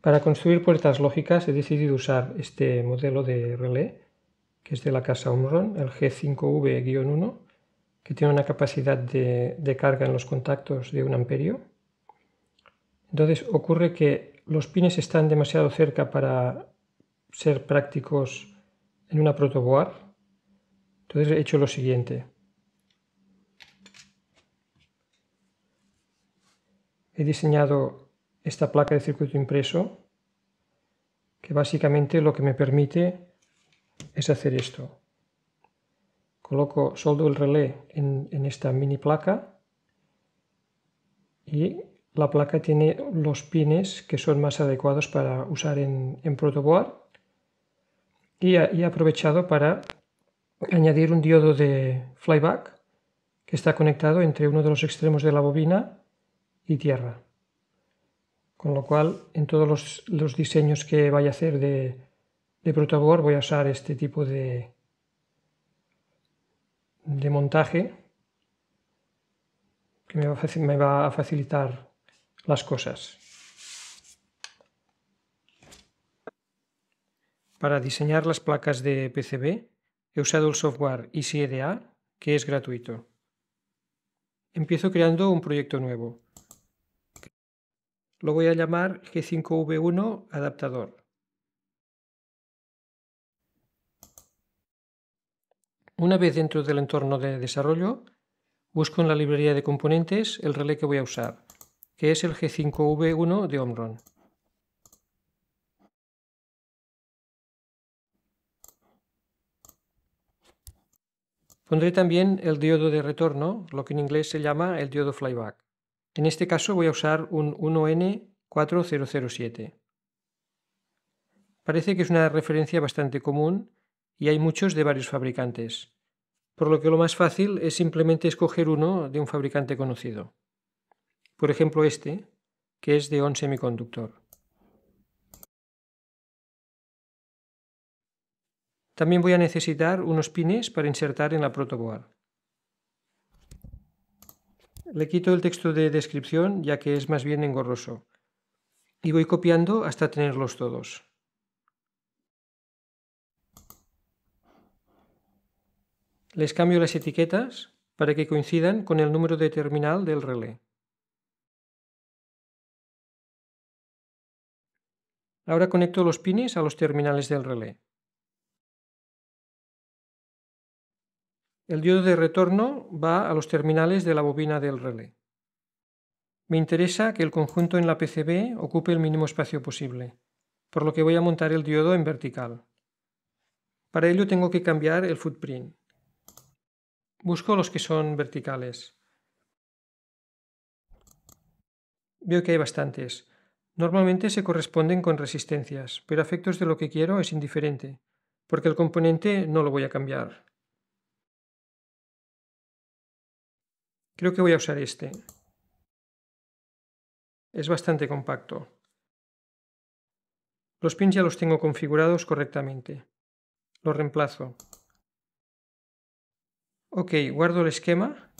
Para construir puertas lógicas he decidido usar este modelo de relé, que es de la casa Omron, el G5V-1, que tiene una capacidad de carga en los contactos de 1 amperio. Entonces ocurre que los pines están demasiado cerca para ser prácticos en una protoboard. Entonces he hecho lo siguiente. He diseñado esta placa de circuito impreso, que básicamente lo que me permite es hacer esto. Coloco, soldo el relé en esta mini placa, y la placa tiene los pines que son más adecuados para usar en protoboard, y he aprovechado para añadir un diodo de flyback que está conectado entre uno de los extremos de la bobina y tierra, con lo cual en todos los diseños que vaya a hacer de protoboard voy a usar este tipo de montaje que me va a facilitar las cosas. Para diseñar las placas de PCB he usado el software EasyEDA, que es gratuito. Empiezo creando un proyecto nuevo. Lo voy a llamar G5V1 adaptador. Una vez dentro del entorno de desarrollo, busco en la librería de componentes el relé que voy a usar, que es el G5V1 de Omron. Pondré también el diodo de retorno, lo que en inglés se llama el diodo flyback. En este caso voy a usar un 1N4007. Parece que es una referencia bastante común y hay muchos de varios fabricantes, por lo que lo más fácil es simplemente escoger uno de un fabricante conocido. Por ejemplo este, que es de ON Semiconductor. También voy a necesitar unos pines para insertar en la protoboard. Le quito el texto de descripción, ya que es más bien engorroso, y voy copiando hasta tenerlos todos. Les cambio las etiquetas para que coincidan con el número de terminal del relé. Ahora conecto los pines a los terminales del relé. El diodo de retorno va a los terminales de la bobina del relé. Me interesa que el conjunto en la PCB ocupe el mínimo espacio posible, por lo que voy a montar el diodo en vertical. Para ello tengo que cambiar el footprint. Busco los que son verticales. Veo que hay bastantes. Normalmente se corresponden con resistencias, pero a efectos de lo que quiero es indiferente, porque el componente no lo voy a cambiar. Creo que voy a usar este. Es bastante compacto. Los pins ya los tengo configurados correctamente. Los reemplazo. Ok, guardo el esquema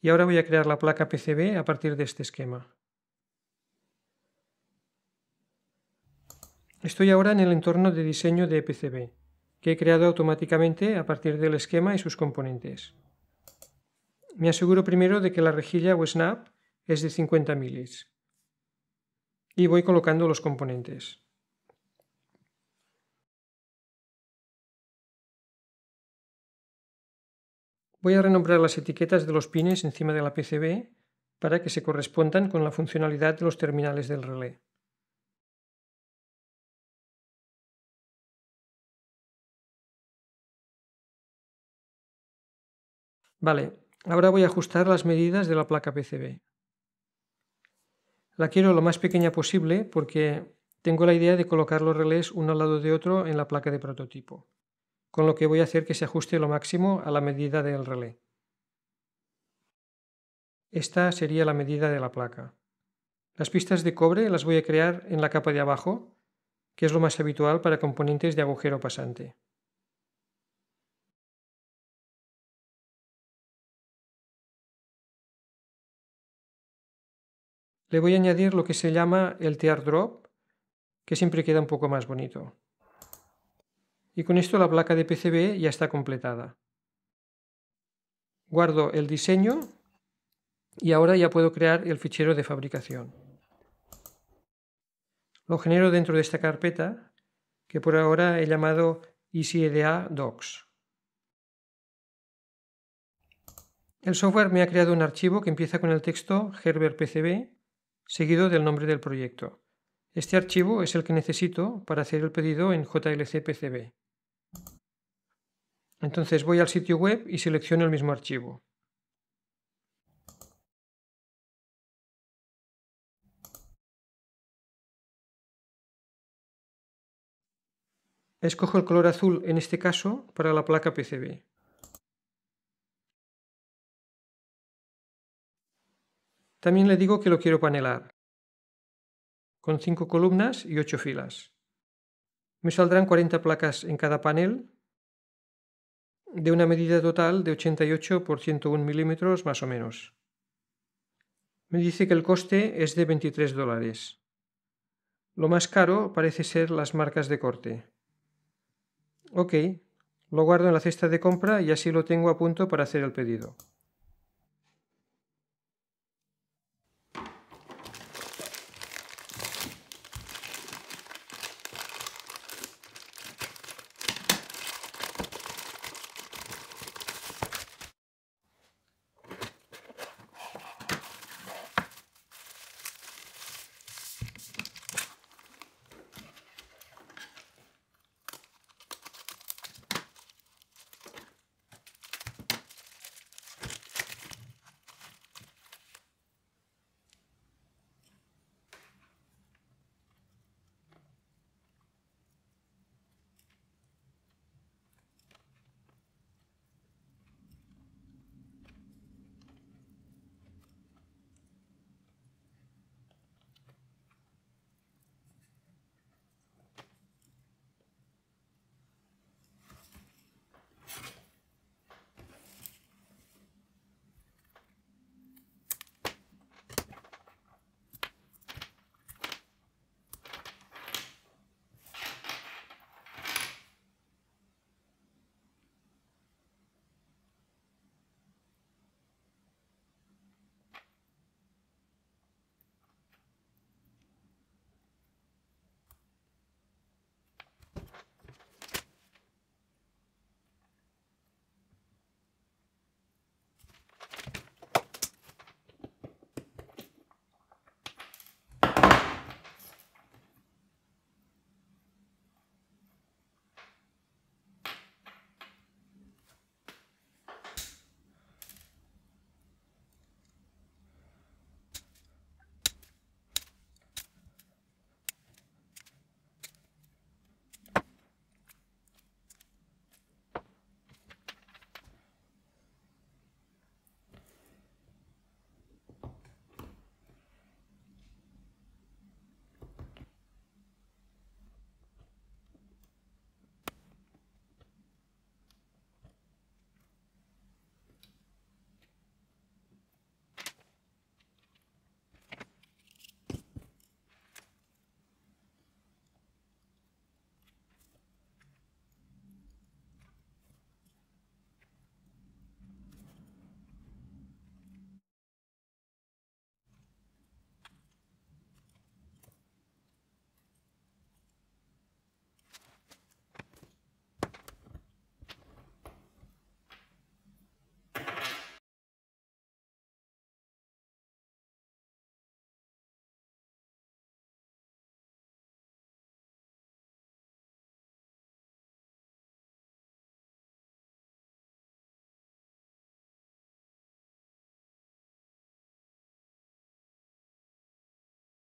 y ahora voy a crear la placa PCB a partir de este esquema. Estoy ahora en el entorno de diseño de PCB, que he creado automáticamente a partir del esquema y sus componentes. Me aseguro primero de que la rejilla o snap es de 50 milis y voy colocando los componentes. Voy a renombrar las etiquetas de los pines encima de la PCB para que se correspondan con la funcionalidad de los terminales del relé. Vale. Ahora voy a ajustar las medidas de la placa PCB. La quiero lo más pequeña posible porque tengo la idea de colocar los relés uno al lado de otro en la placa de prototipo, con lo que voy a hacer que se ajuste lo máximo a la medida del relé. Esta sería la medida de la placa. Las pistas de cobre las voy a crear en la capa de abajo, que es lo más habitual para componentes de agujero pasante. Le voy a añadir lo que se llama el teardrop, que siempre queda un poco más bonito. Y con esto la placa de PCB ya está completada. Guardo el diseño y ahora ya puedo crear el fichero de fabricación. Lo genero dentro de esta carpeta, que por ahora he llamado EasyEDA Docs. El software me ha creado un archivo que empieza con el texto Gerber PCB, seguido del nombre del proyecto. Este archivo es el que necesito para hacer el pedido en JLC PCB. Entonces voy al sitio web y selecciono el mismo archivo. Escojo el color azul en este caso para la placa PCB. También le digo que lo quiero panelar, con 5 columnas y 8 filas. Me saldrán 40 placas en cada panel, de una medida total de 88 por 101 milímetros más o menos. Me dice que el coste es de $23. Lo más caro parece ser las marcas de corte. Ok, lo guardo en la cesta de compra y así lo tengo a punto para hacer el pedido.